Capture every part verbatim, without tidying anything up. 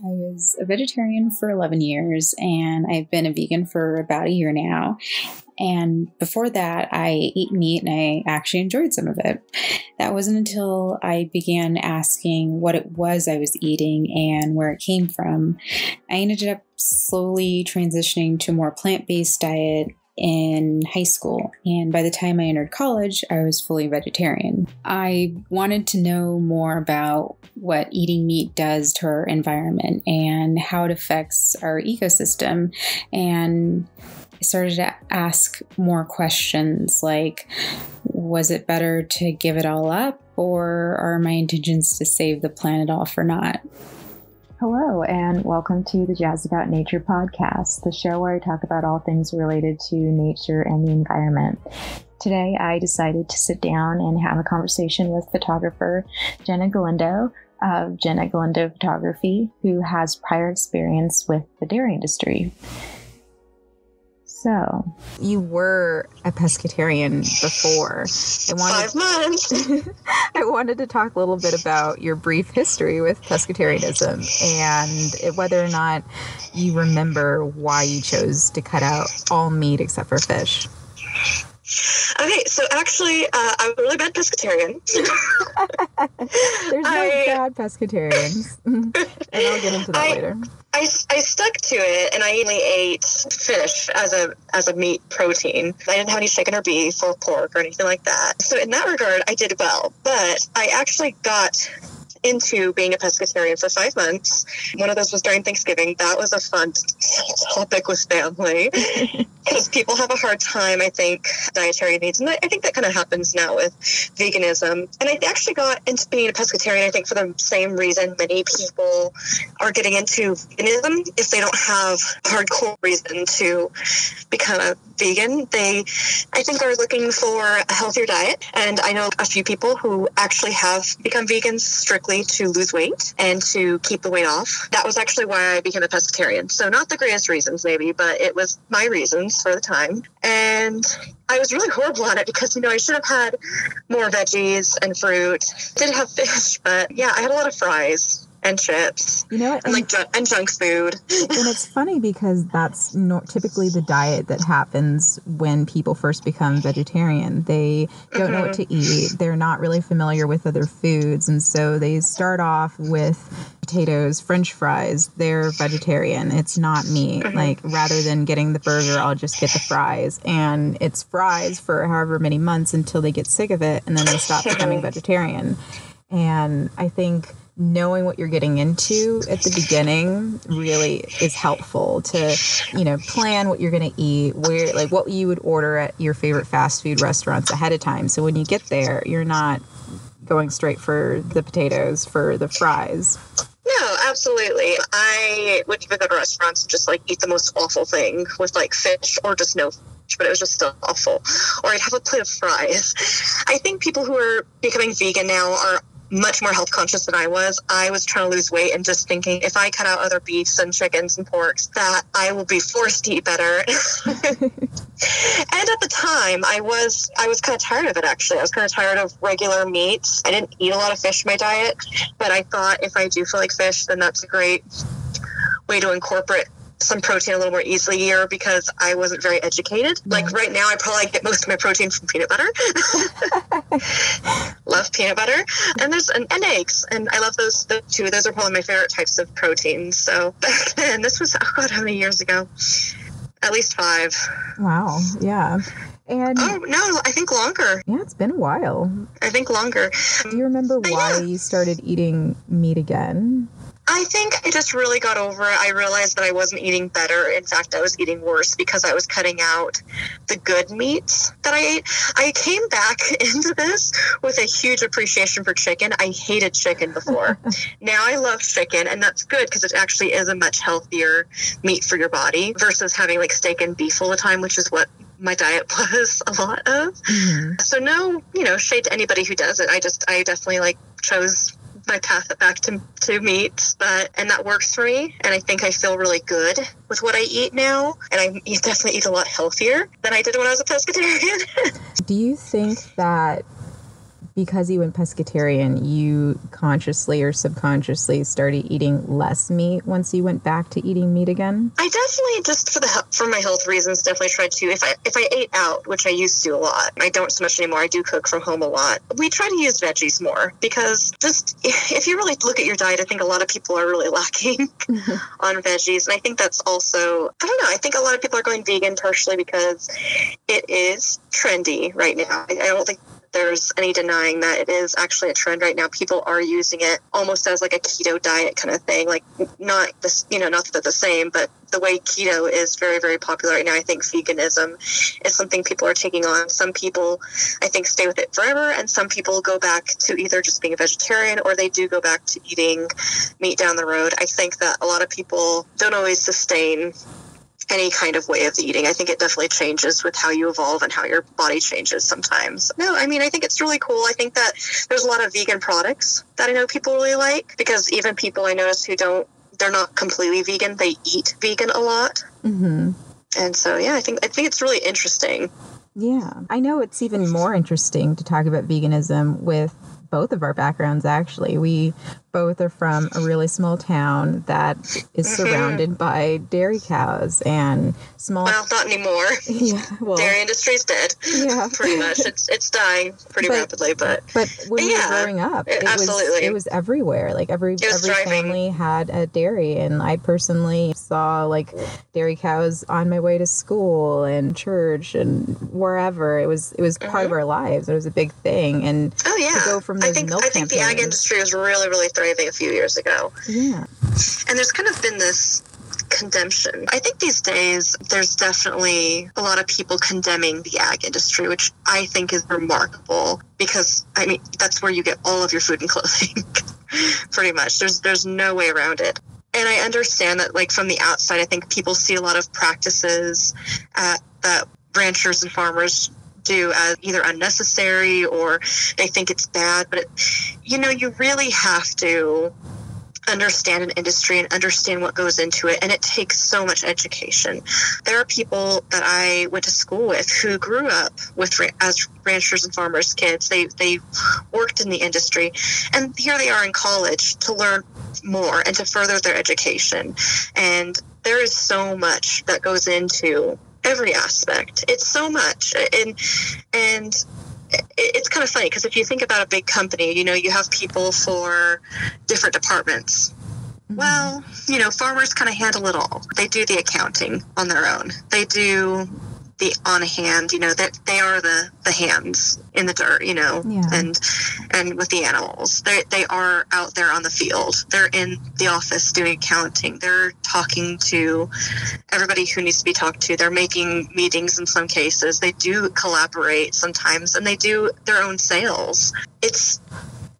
I was a vegetarian for eleven years, and I've been a vegan for about a year now. And before that, I ate meat and I actually enjoyed some of it. That wasn't until I began asking what it was I was eating and where it came from. I ended up slowly transitioning to a more plant-based diet in high school, and by the time I entered college, I was fully vegetarian. I wanted to know more about what eating meat does to our environment and how it affects our ecosystem, and I started to ask more questions like, was it better to give it all up, or are my intentions to save the planet off or not? Hello, and welcome to the Jazz About Nature podcast, the show where I talk about all things related to nature and the environment. Today, I decided to sit down and have a conversation with photographer Jenna Galindo of Jenna Galindo Photography, who has prior experience with the dairy industry. So, you were a pescatarian before. I wanted, Five months. I wanted to talk a little bit about your brief history with pescatarianism and whether or not you remember why you chose to cut out all meat except for fish. Okay, so actually, uh, I'm a really bad pescatarian. There's no I, bad pescatarians. And I'll get into that I, later. I, I stuck to it, and I only ate fish as a as a meat protein. I didn't have any chicken or beef or pork or anything like that. So in that regard, I did well. But I actually got into being a pescatarian for five months. One of those was during Thanksgiving. That was a fun topic with family because people have a hard time, I think, dietary needs. And I think that kind of happens now with veganism. And I actually got into being a pescatarian, I think, for the same reason many people are getting into veganism. If they don't have a hardcore reason to become a vegan, they, I think, are looking for a healthier diet. And I know a few people who actually have become vegans strictly to lose weight and to keep the weight off. That was actually why I became a pescatarian. So not the greatest reasons maybe, but it was my reasons for the time. And I was really horrible at it because, you know, I should have had more veggies and fruit. Did have fish, but yeah, I had a lot of fries and chips, you know, and, and like ju- and junk food. And it's funny because that's not typically the diet that happens when people first become vegetarian. They don't mm-hmm. know what to eat. They're not really familiar with other foods, and so they start off with potatoes, French fries. They're vegetarian. It's not meat. Mm-hmm. Like, rather than getting the burger, I'll just get the fries. And it's fries for however many months until they get sick of it, and then they stop becoming vegetarian. And I think knowing what you're getting into at the beginning really is helpful to, you know, plan what you're going to eat, where, like what you would order at your favorite fast food restaurants ahead of time. So when you get there, you're not going straight for the potatoes, for the fries. No, absolutely. I would go to restaurants and just like eat the most awful thing with like fish or just no fish, but it was just still awful. Or I'd have a plate of fries. I think people who are becoming vegan now are much more health conscious than I was. I was trying to lose weight and just thinking if I cut out other beefs and chickens and porks that I will be forced to eat better. And at the time I was, I was kind of tired of it actually. I was kind of tired of regular meats. I didn't eat a lot of fish in my diet, but I thought if I do feel like fish, then that's a great way to incorporate some protein a little more easily here because I wasn't very educated. Right. Like right now I probably get most of my protein from peanut butter. Love peanut butter. And there's and, and eggs. And I love those the two. Those are probably my favorite types of protein. So back then, this was, oh God, how many years ago? At least five. Wow. Yeah. And oh, no, I think longer. Yeah, it's been a while. I think longer. Do you remember but why yeah. you started eating meat again? I think I just really got over it. I realized that I wasn't eating better. In fact, I was eating worse because I was cutting out the good meats that I ate. I came back into this with a huge appreciation for chicken. I hated chicken before. Now I love chicken, and that's good because it actually is a much healthier meat for your body versus having like steak and beef all the time, which is what my diet was a lot of. Mm-hmm. So no, you know, shade to anybody who does it. I just, I definitely like chose my path back to to meat, but and that works for me, and I think I feel really good with what I eat now, and I definitely eat a lot healthier than I did when I was a pescatarian. Do you think that because you went pescatarian, you consciously or subconsciously started eating less meat once you went back to eating meat again? I definitely, just for the for my health reasons, definitely tried to. If I if I ate out, which I used to a lot, I don't so much anymore. I do cook from home a lot. We try to use veggies more because just if you really look at your diet, I think a lot of people are really lacking on veggies. And I think that's also, I don't know, I think a lot of people are going vegan partially because it is trendy right now. I, I don't think there's any denying that it is actually a trend right now. People are using it almost as like a keto diet kind of thing. Like not this, you know, not that they're the same, but the way keto is very, very popular right now. I think veganism is something people are taking on. Some people, I think, stay with it forever, and some people go back to either just being a vegetarian or they do go back to eating meat down the road. I think that a lot of people don't always sustain any kind of way of eating. I think it definitely changes with how you evolve and how your body changes sometimes. No, I mean, I think it's really cool. I think that there's a lot of vegan products that I know people really like, because even people I notice who don't, they're not completely vegan, they eat vegan a lot. Mm-hmm. And so, yeah, I think, I think it's really interesting. Yeah. I know it's even more interesting to talk about veganism with both of our backgrounds, actually. We both are from a really small town that is mm-hmm. surrounded by dairy cows and small... Well, not anymore. Yeah, well, dairy industry's dead. Yeah. Pretty much. It's it's dying pretty but, rapidly, but... But when yeah, we were growing up, it, it, absolutely. Was, it was everywhere. Like, every, every family had a dairy, and I personally saw, like, dairy cows on my way to school and church and wherever. It was, it was mm-hmm. part of our lives. It was a big thing, and oh, yeah. to go from I think, I think the ag industry was really, really thriving a few years ago. Yeah. And there's kind of been this condemnation. I think these days there's definitely a lot of people condemning the ag industry, which I think is remarkable because, I mean, that's where you get all of your food and clothing, pretty much. There's, there's no way around it. And I understand that, like, from the outside, I think people see a lot of practices uh, that ranchers and farmers do as either unnecessary or they think it's bad, but it, you know, you really have to understand an industry and understand what goes into it, and it takes so much education. There are people that I went to school with who grew up with as ranchers and farmers' kids. They they worked in the industry, and here they are in college to learn more and to further their education. And there is so much that goes into every aspect. It's so much. And, and it's kind of funny because if you think about a big company, you know, you have people for different departments. Mm-hmm. Well, you know, farmers kind of handle it all. They do the accounting on their own. They do the on hand, you know, that they are the, the hands in the dirt, you know, yeah. and, and with the animals, they they are out there on the field. They're in the office doing accounting. They're talking to everybody who needs to be talked to. They're making meetings in some cases. They do collaborate sometimes, and they do their own sales. It's,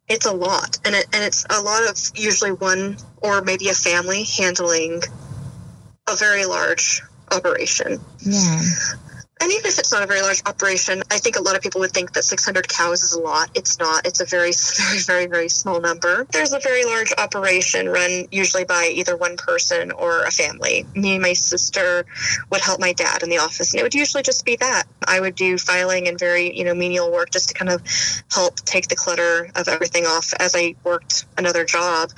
it's a lot. And it, and it's a lot of usually one or maybe a family handling a very large operation. Yeah. And even if it's not a very large operation, I think a lot of people would think that six hundred cows is a lot. It's not. It's a very, very, very, very small number. There's a very large operation run usually by either one person or a family. Me and my sister would help my dad in the office, and it would usually just be that. I would do filing and very, you know, menial work just to kind of help take the clutter of everything off as I worked another job.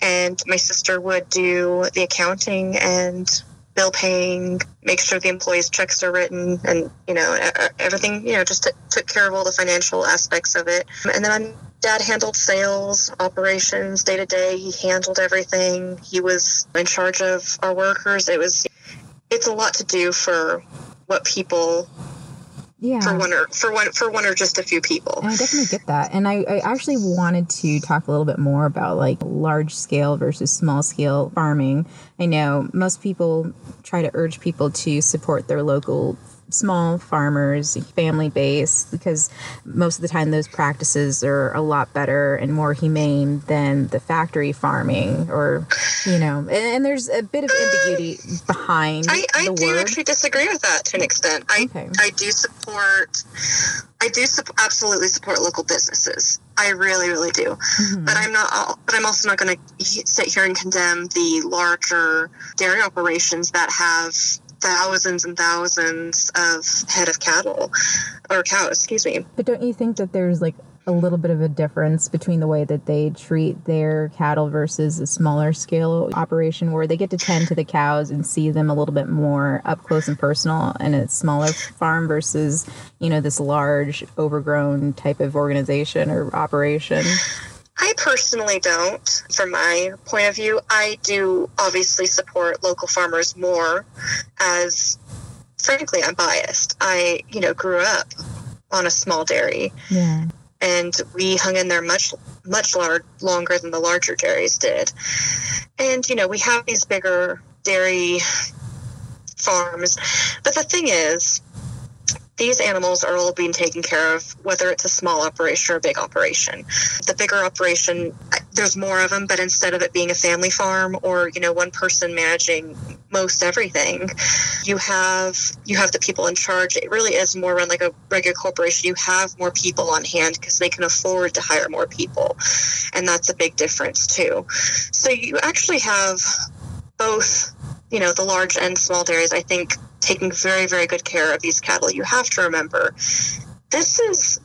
And my sister would do the accounting and bill paying, make sure the employees' checks are written, and, you know, everything, you know, just t- took care of all the financial aspects of it. And then my dad handled sales, operations, day to day. He handled everything. He was in charge of our workers. It was, it's a lot to do for what people, yeah, for one or for one for one or just a few people. And I definitely get that. And I, I actually wanted to talk a little bit more about, like, large scale versus small scale farming. I know most people try to urge people to support their local small farmers, family base, because most of the time those practices are a lot better and more humane than the factory farming, or, you know, and, and there's a bit of ambiguity behind I, I the word. I do actually disagree with that to an extent. I, okay. I do support, I do su- absolutely support local businesses. I really, really do. Mm-hmm. But I'm not, but I'm also not going to sit here and condemn the larger dairy operations that have thousands and thousands of head of cattle or cows, excuse me. But don't you think that there's, like, a little bit of a difference between the way that they treat their cattle versus a smaller scale operation where they get to tend to the cows and see them a little bit more up close and personal in a smaller farm versus, you know, this large overgrown type of organization or operation? I personally don't. From my point of view, I do obviously support local farmers more as, frankly, I'm biased. I, you know, grew up on a small dairy. Yeah. And we hung in there much, much lar- longer than the larger dairies did. And, you know, we have these bigger dairy farms. But the thing is, these animals are all being taken care of, whether it's a small operation or a big operation. The bigger operation, there's more of them, but instead of it being a family farm or, you know, one person managing most everything, you have you have the people in charge. It really is more run like a regular corporation. You have more people on hand because they can afford to hire more people. And that's a big difference, too. So you actually have both, you know, the large and small dairies, I think, taking very, very good care of these cattle. You have to remember, this is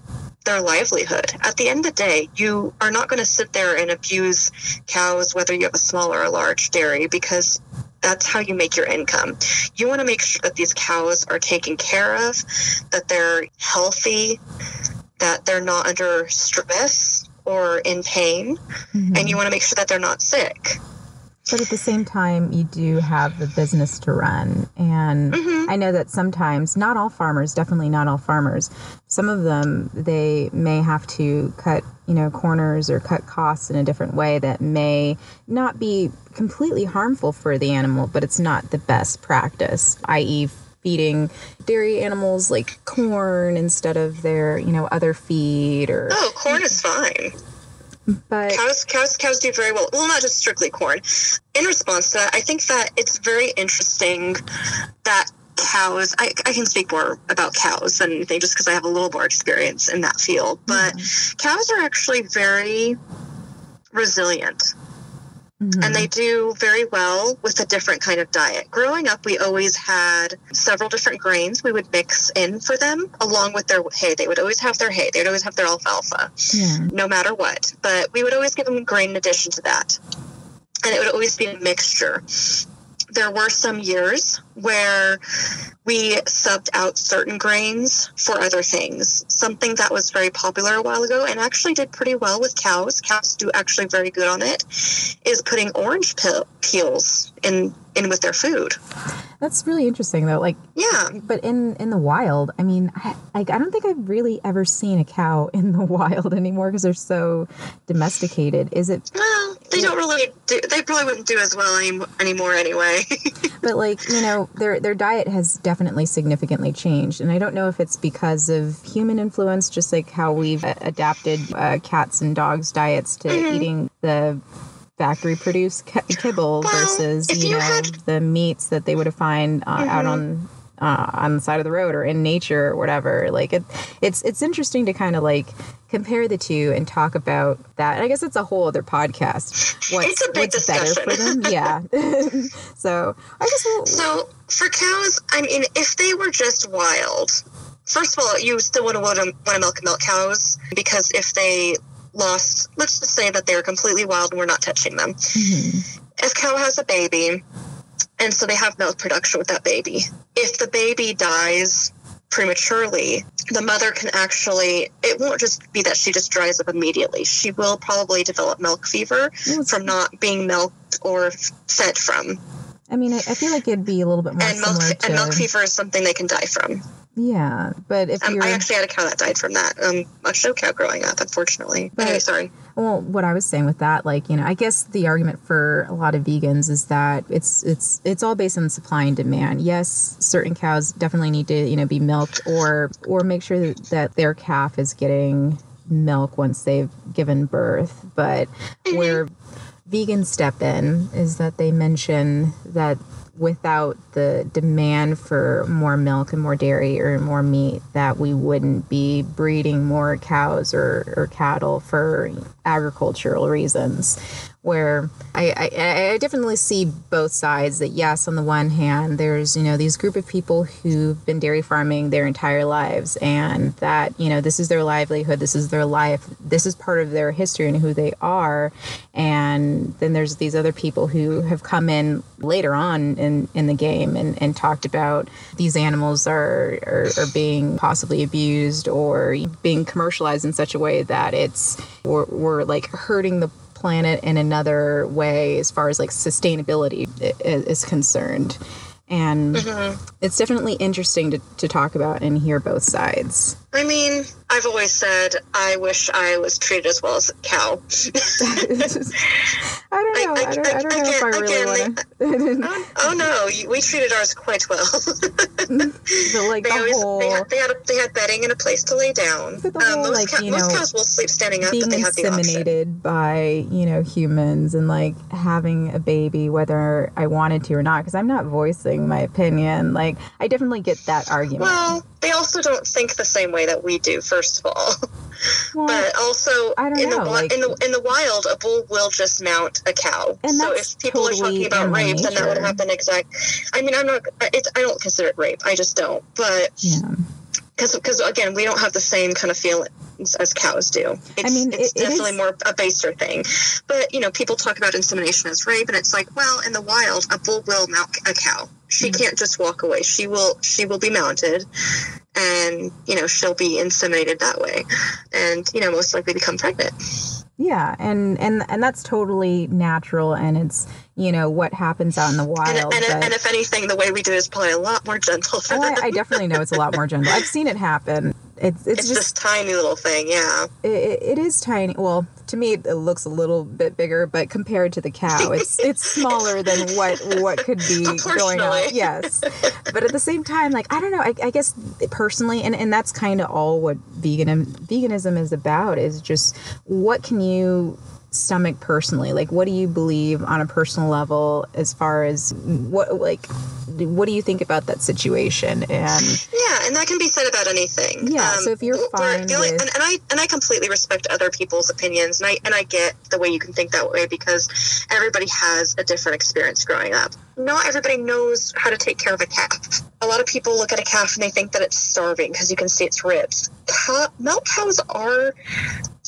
their livelihood. At the end of the day, you are not going to sit there and abuse cows, whether you have a small or a large dairy, because that's how you make your income. You want to make sure that these cows are taken care of, that they're healthy, that they're not under stress or in pain, mm-hmm. and you want to make sure that they're not sick. But at the same time, you do have the business to run. And mm-hmm. I know that sometimes, not all farmers, definitely not all farmers, some of them, they may have to cut, you know, corners or cut costs in a different way that may not be completely harmful for the animal, but it's not the best practice, that is feeding dairy animals like corn instead of their, you know, other feed or... Oh, corn is fine. But cows, cows, cows do very well. Well, not just strictly corn. In response to that, I think that it's very interesting that cows, I, I can speak more about cows than anything just because I have a little more experience in that field. But mm-hmm. cows are actually very resilient. Mm-hmm. And they do very well with a different kind of diet. Growing up, we always had several different grains we would mix in for them along with their hay. They would always have their hay. They would always have their alfalfa, yeah. no matter what. But we would always give them grain in addition to that. And it would always be a mixture. There were some years where we subbed out certain grains for other things, something that was very popular a while ago and actually did pretty well with cows. Cows do actually very good on it, is putting orange peel- peels in, in with their food. That's really interesting, though. Like, yeah. But in, in the wild, I mean, I, I don't think I've really ever seen a cow in the wild anymore because they're so domesticated. Is it? Well, they don't really do. They probably wouldn't do as well any, anymore anyway. But like, you know, their their diet has definitely significantly changed, and I don't know if it's because of human influence, just like how we've adapted uh, cats and dogs' diets to mm-hmm. eating the factory-produced kibble well, versus you, you know had... the meats that they would have find uh, mm-hmm. out on uh, on the side of the road or in nature or whatever. Like it, it's it's interesting to kind of like compare the two and talk about that. And I guess it's a whole other podcast. What's, it's a big what's discussion. Better for them? Yeah. so I guess we'll... so for cows, I mean, if they were just wild, first of all, you still want to want to milk and milk cows because if they lost, let's just say that they are completely wild and we're not touching them. Mm-hmm. If cow has a baby, and so they have milk production with that baby, if the baby dies prematurely, the mother can actually, it won't just be that she just dries up immediately. She will probably develop milk fever mm-hmm. from not being milked or fed from. I mean, I, I feel like it'd be a little bit more and milk, to... And milk fever is something they can die from. Yeah, but if um, you're... I actually had a cow that died from that. Um, a show cow growing up, unfortunately. But, anyway, sorry. Well, what I was saying with that, like, you know, I guess the argument for a lot of vegans is that it's it's it's all based on supply and demand. Yes, certain cows definitely need to, you know, be milked or or make sure that, that their calf is getting milk once they've given birth. But mm-hmm. where vegans step in is that they mention that without the demand for more milk and more dairy or more meat, that we wouldn't be breeding more cows or, or cattle for agricultural reasons, where I, I, I definitely see both sides, that yes, on the one hand, there's, you know, these group of people who've been dairy farming their entire lives, and that, you know, this is their livelihood, this is their life, this is part of their history and who they are. And then there's these other people who have come in later on in, in the game and, and talked about these animals are, are, are being possibly abused or being commercialized in such a way that it's, we're, we're like hurting the planet in another way as far as like sustainability is concerned. And mm-hmm. it's definitely interesting to, to talk about and hear both sides. I mean, I've always said I wish I was treated as well as a cow. I don't know. I, I, I don't, I, I don't I, know I if I really want to. oh, oh, no. We treated ours quite well. the, like, they, the always, whole, they, had, they, had, they had bedding and a place to lay down. Um, whole, most, like, cow, most know, cows will sleep standing up, but they have the option. Being inseminated by, you know, humans and, like, having a baby, whether I wanted to or not, because I'm not voicing my opinion. Like, I definitely get that argument. Well, they also don't think the same way that we do, first of all. Well, but also, I don't in, know, the, like, in the in the wild, a bull will just mount a cow. And so if people totally are talking about rape, nature. Then that would happen exact. I mean, I'm not. It, I don't consider it rape. I just don't. But because yeah. because again, we don't have the same kind of feelings as cows do. It's, I mean, it's it, definitely it more a baser thing. But you know, people talk about insemination as rape, and it's like, well, in the wild, a bull will mount a cow. She mm-hmm. can't just walk away. She will. She will be mounted. And, you know, she'll be inseminated that way and, you know, most likely become pregnant. Yeah. And, and, and that's totally natural. And it's, you know, what happens out in the wild. And, and, but, and if anything, the way we do it is probably a lot more gentle. For oh, them. I, I definitely know it's a lot more gentle. I've seen it happen. It's, it's, it's just this tiny little thing. Yeah, it, it is tiny. Well, to me, it looks a little bit bigger, but compared to the cow, it's it's smaller than what what could be going on. Yes. But at the same time, like, I don't know, I, I guess personally, and, and that's kind of all what vegan, veganism is about, is just what can you stomach personally? Like, what do you believe on a personal level as far as what, like, what do you think about that situation? And yeah, and that can be said about anything. Yeah. Um, so if you're fine with... and, and I and I completely respect other people's opinions, and I and I get the way you can think that way, because everybody has a different experience growing up. Not everybody knows how to take care of a calf. A lot of people look at a calf and they think that it's starving because you can see its ribs. Cow, milk cows are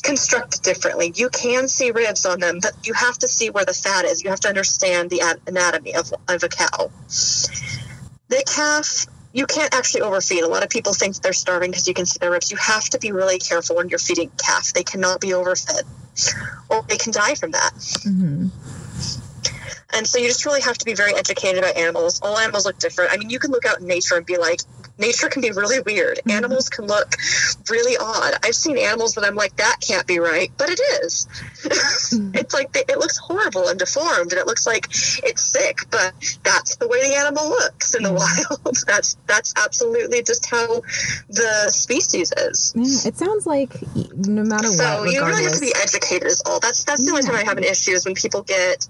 constructed differently. You can see ribs on them, but you have to see where the fat is. You have to understand the ad- anatomy of, of a cow. The calf, you can't actually overfeed. A lot of people think they're starving because you can see their ribs. You have to be really careful when you're feeding calf. They cannot be overfed, or they can die from that. Mm-hmm. And so you just really have to be very educated about animals. All animals look different. I mean, you can look out in nature and be like, nature can be really weird. Mm-hmm. Animals can look really odd. I've seen animals that I'm like, that can't be right, but it is. Mm-hmm. It's like, it looks horrible and deformed, and it looks like it's sick, but that's the way the animal looks in mm-hmm. the wild. That's that's absolutely just how the species is. Yeah, it sounds like no matter what. So you really have to be educated is all. That's, that's yeah. the only time I have an issue is when people get,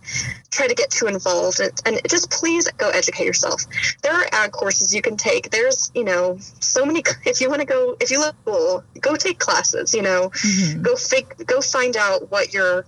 try to get too involved, and, and just please go educate yourself. There are ag courses you can take. There's, you know, so many. If you want to go, if you love school, go take classes. You know, mm-hmm. go fig, go find out what you're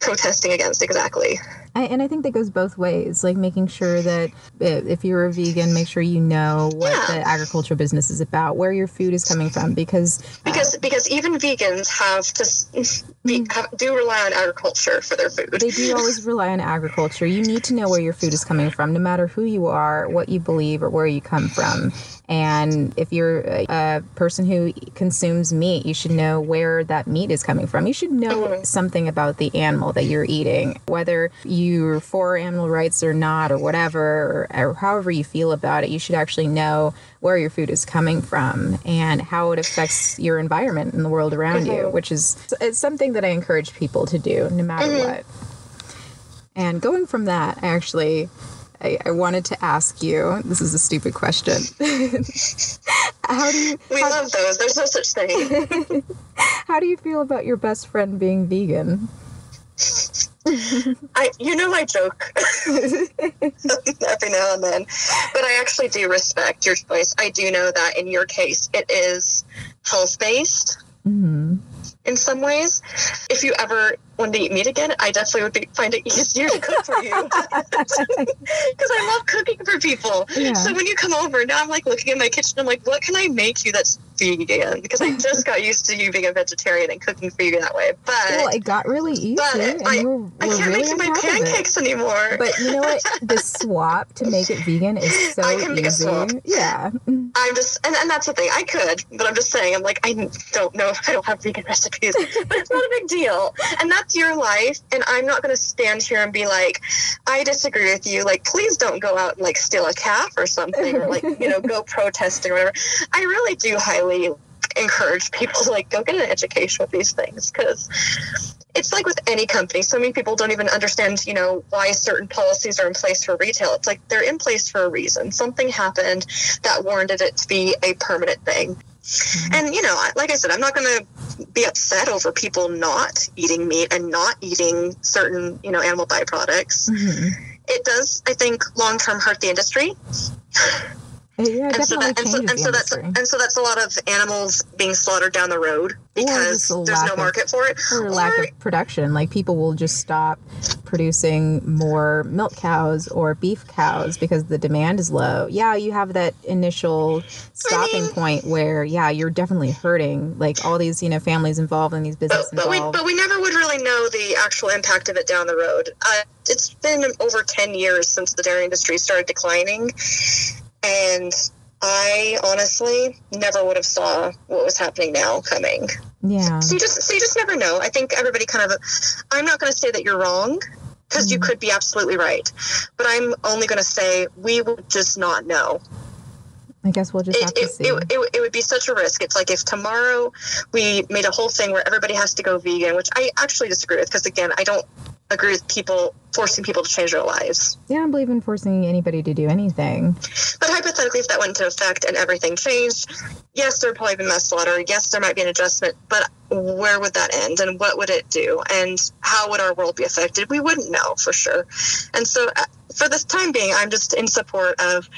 protesting against exactly. I, and I think that goes both ways. Like making sure that if you're a vegan, make sure you know what yeah. the agricultural business is about, where your food is coming from, because because uh, because even vegans have to be, mm-hmm. have, do rely on agriculture for their food. They do always rely on agriculture. You need to know where your food is coming from, no matter who you are, what you believe, or where you come from. And if you're a, a person who consumes meat, you should know where that meat is coming from. You should know mm-hmm. something about the animal that you're eating, whether you're for animal rights or not, or whatever, or, or however you feel about it. You should actually know where your food is coming from and how it affects your environment and the world around mm-hmm. you, which is it's something that I encourage people to do no matter mm-hmm. what. And going from that, I actually... I, I wanted to ask you, this is a stupid question. how do you, we how, love those. There's no such thing. How do you feel about your best friend being vegan? I, you know, I joke every now and then, but I actually do respect your choice. I do know that in your case, it is health-based mm-hmm. in some ways. If you ever when we meet again, I definitely would be, find it easier to cook for you because I love cooking for people. Yeah. So when you come over, now I'm like looking in my kitchen. I'm like, what can I make you that's vegan? Because I just got used to you being a vegetarian and cooking for you that way. But well, it got really easy. But and I, we're, we're I can't really make you my pancakes anymore. But you know what? The swap to make it vegan is so I can easy. Make a swap. Yeah. I'm just, and, and that's the thing. I could, but I'm just saying. I'm like, I don't know if I don't have vegan recipes, but it's not a big deal. And that's your life, and I'm not going to stand here and be like, I disagree with you, like, please don't go out and like steal a calf or something, or like, you know, go protesting or whatever. I really do highly encourage people to like go get an education with these things, because it's like with any company, so many people don't even understand, you know, why certain policies are in place for retail. It's like they're in place for a reason. Something happened that warranted it to be a permanent thing. Mm-hmm. And, you know, like I said, I'm not going to be upset over people not eating meat and not eating certain, you know, animal byproducts. Mm-hmm. It does, I think, long-term hurt the industry. Yeah, and, so that, and, so, and, so that's, and so that's a lot of animals being slaughtered down the road because there's no market of, for it. Or, or lack of production. Like, people will just stop producing more milk cows or beef cows because the demand is low. Yeah, you have that initial stopping I mean, point where, yeah, you're definitely hurting, like, all these, you know, families involved and these businesses but, but involved. We, but we never would really know the actual impact of it down the road. Uh, it's been over ten years since the dairy industry started declining. And I honestly never would have saw what was happening now coming. Yeah. So you just, so you just never know. I think everybody kind of, I'm not going to say that you're wrong, because mm-hmm. you could be absolutely right. But I'm only going to say we would just not know. I guess we'll just it, have to it, see. It, it, it would be such a risk. It's like if tomorrow we made a whole thing where everybody has to go vegan, which I actually disagree with, because, again, I don't agree with people forcing people to change their lives. Yeah, I don't believe in forcing anybody to do anything. But hypothetically, if that went into effect and everything changed, yes, there would probably be mass slaughter. Yes, there might be an adjustment. But where would that end? And what would it do? And how would our world be affected? We wouldn't know for sure. And so for the time being, I'm just in support of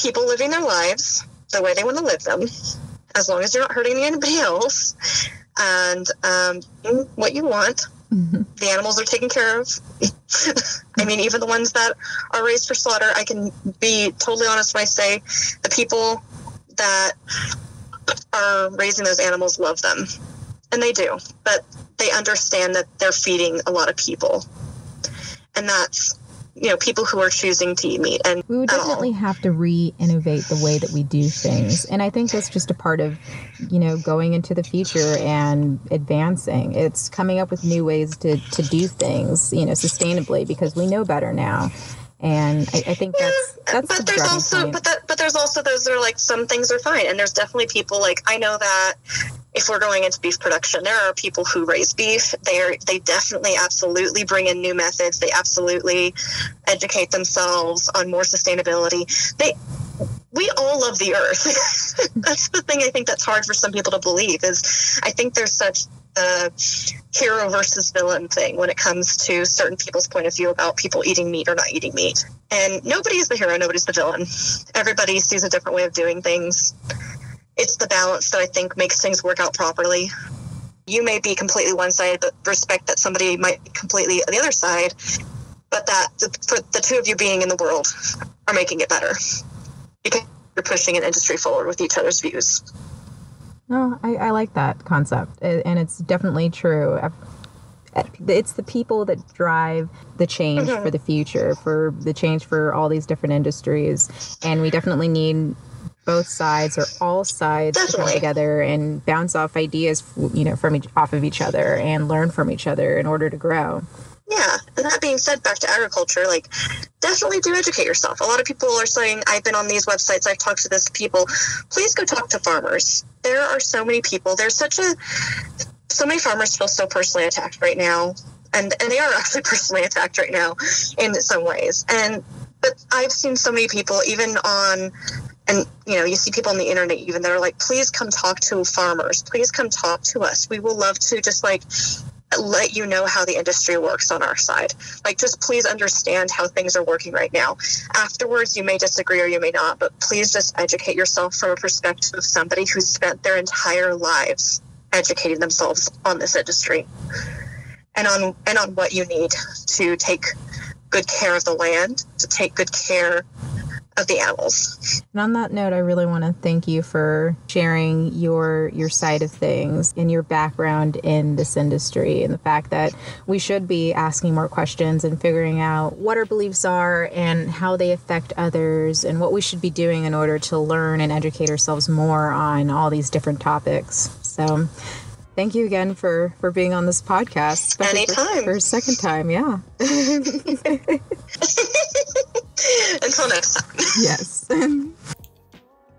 people living their lives the way they want to live them, as long as you're not hurting anybody else, and um, what you want. Mm-hmm. The animals are taken care of. I mean, even the ones that are raised for slaughter, I can be totally honest when I say the people that are raising those animals love them. And they do. But they understand that they're feeding a lot of people. And that's, you know, people who are choosing to eat meat. And we would definitely have to re-innovate the way that we do things. And I think that's just a part of, you know, going into the future and advancing. It's coming up with new ways to, to do things, you know, sustainably, because we know better now. And I, I think that's, yeah, that's but the there's also point. But that, but there's also those that are like, some things are fine. And there's definitely people, like, I know that if we're going into beef production, there are people who raise beef. They they definitely absolutely bring in new methods. They absolutely educate themselves on more sustainability. They we all love the earth. That's the thing I think that's hard for some people to believe, is I think there's such a hero versus villain thing when it comes to certain people's point of view about people eating meat or not eating meat. And nobody is the hero. Nobody's the villain. Everybody sees a different way of doing things. It's the balance that I think makes things work out properly. You may be completely one side, but respect that somebody might be completely the other side, but that the, for the two of you being in the world are making it better, because you're pushing an industry forward with each other's views. No, I, I like that concept, and it's definitely true. I've, It's the people that drive the change mm-hmm. for the future, for the change for all these different industries, and we definitely need both sides, or all sides, definitely. To come together and bounce off ideas, you know, from each, off of each other, and learn from each other in order to grow. Yeah, and that being said, back to agriculture, like, definitely do educate yourself. A lot of people are saying, I've been on these websites, I've talked to this people. Please go talk to farmers. There are so many people. There's such a, so many farmers feel so personally attacked right now, and and they are actually personally attacked right now in some ways. And but I've seen so many people, even on. And, you know, you see people on the internet even that are like, please come talk to farmers. Please come talk to us. We will love to just, like, let you know how the industry works on our side. Like, just please understand how things are working right now. Afterwards, you may disagree or you may not, but please just educate yourself from a perspective of somebody who's spent their entire lives educating themselves on this industry. and on and on what you need to take good care of the land, to take good care of the animals. And on that note, I really want to thank you for sharing your your side of things and your background in this industry, and the fact that we should be asking more questions and figuring out what our beliefs are and how they affect others, and what we should be doing in order to learn and educate ourselves more on all these different topics. So thank you again for, for being on this podcast. Anytime. For, for a second time, yeah. Until next time. Yes.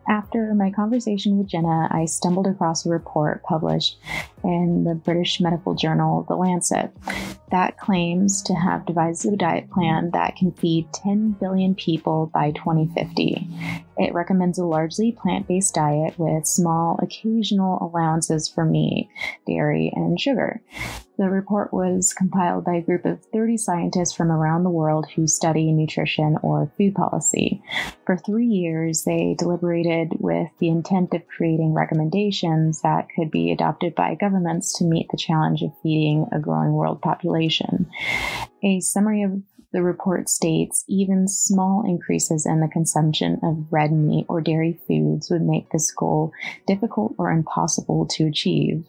After my conversation with Jenna, I stumbled across a report published in the British medical journal, The Lancet, that claims to have devised a diet plan that can feed ten billion people by twenty fifty. It recommends a largely plant-based diet with small occasional allowances for meat, dairy, and sugar. The report was compiled by a group of thirty scientists from around the world who study nutrition or food policy. For three years, they deliberated with the intent of creating recommendations that could be adopted by governments to meet the challenge of feeding a growing world population. A summary of the report states even small increases in the consumption of red meat or dairy foods would make this goal difficult or impossible to achieve.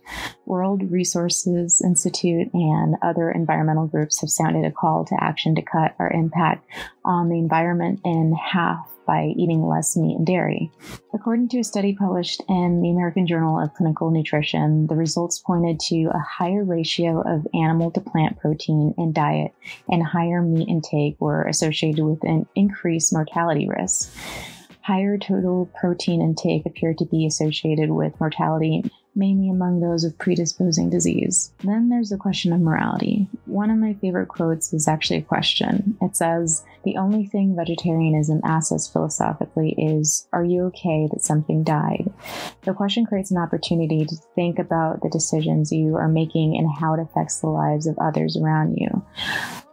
World Resources Institute and other environmental groups have sounded a call to action to cut our impact on the environment in half by eating less meat and dairy. According to a study published in the American Journal of Clinical Nutrition, the results pointed to a higher ratio of animal to plant protein in diet, and higher meat intake were associated with an increased mortality risk. Higher total protein intake appeared to be associated with mortality, mainly among those with predisposing disease. Then there's the question of morality. One of my favorite quotes is actually a question. It says, "The only thing vegetarianism asks us philosophically is, are you okay that something died?" The question creates an opportunity to think about the decisions you are making and how it affects the lives of others around you.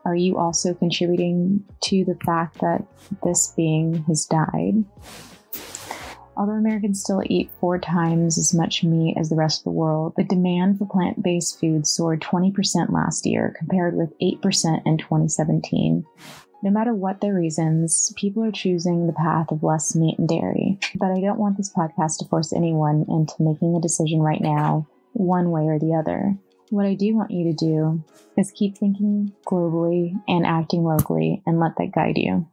Are you also contributing to the fact that this being has died? Although Americans still eat four times as much meat as the rest of the world, the demand for plant-based foods soared twenty percent last year, compared with eight percent in twenty seventeen. No matter what their reasons, people are choosing the path of less meat and dairy. But I don't want this podcast to force anyone into making a decision right now, one way or the other. What I do want you to do is keep thinking globally and acting locally, and let that guide you.